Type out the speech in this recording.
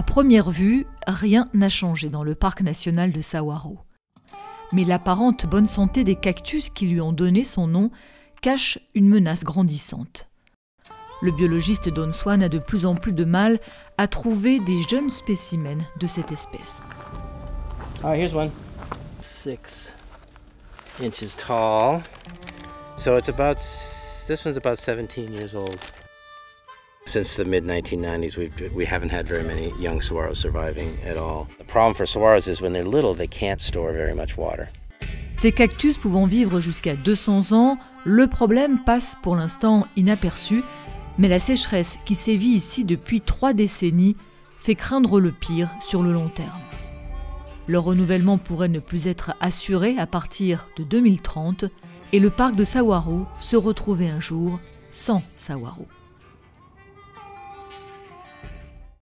À première vue, rien n'a changé dans le parc national de Saguaro. Mais l'apparente bonne santé des cactus qui lui ont donné son nom cache une menace grandissante. Le biologiste Don Swan a de plus en plus de mal à trouver des jeunes spécimens de cette espèce. Ah, here's one. 6 inches tall. So it's about this one's about 17 years old. Since the mid-1990s, we haven't had very many young saguaros surviving at all. The problem for saguaros is when they're little, they can't store very much water. Ces cactus pouvant vivre jusqu'à 200 ans, le problème passe pour l'instant inaperçu, mais la sécheresse qui sévit ici depuis 3 décennies fait craindre le pire sur le long terme. Leur renouvellement pourrait ne plus être assuré à partir de 2030 et le parc de Saguaro se retrouver un jour sans Saguaro.